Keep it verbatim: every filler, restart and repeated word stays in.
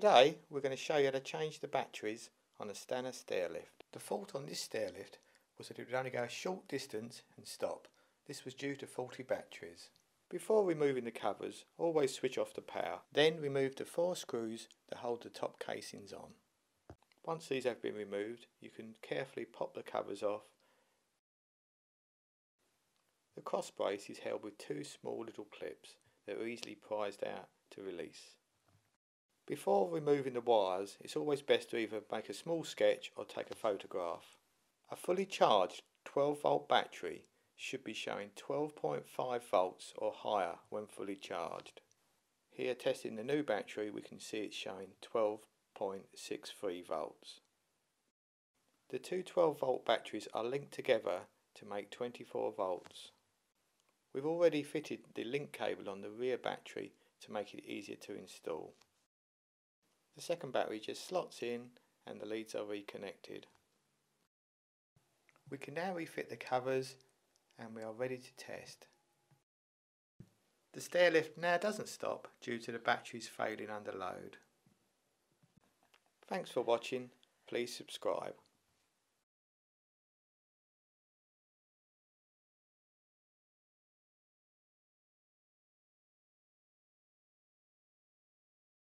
Today we're going to show you how to change the batteries on a Stannah stair lift. The fault on this stair lift was that it would only go a short distance and stop. This was due to faulty batteries. Before removing the covers, always switch off the power. Then remove the four screws that hold the top casings on. Once these have been removed, you can carefully pop the covers off. The cross brace is held with two small little clips that are easily prized out to release. Before removing the wires, it's always best to either make a small sketch or take a photograph. A fully charged twelve volt battery should be showing twelve point five volts or higher when fully charged. Here, testing the new battery, we can see it's showing twelve point six three volts. The two twelve volt batteries are linked together to make twenty-four volts. We've already fitted the link cable on the rear battery to make it easier to install. The second battery just slots in and the leads are reconnected. We can now refit the covers and we are ready to test. The stair lift now doesn't stop due to the batteries failing under load. Thanks for watching. Please subscribe.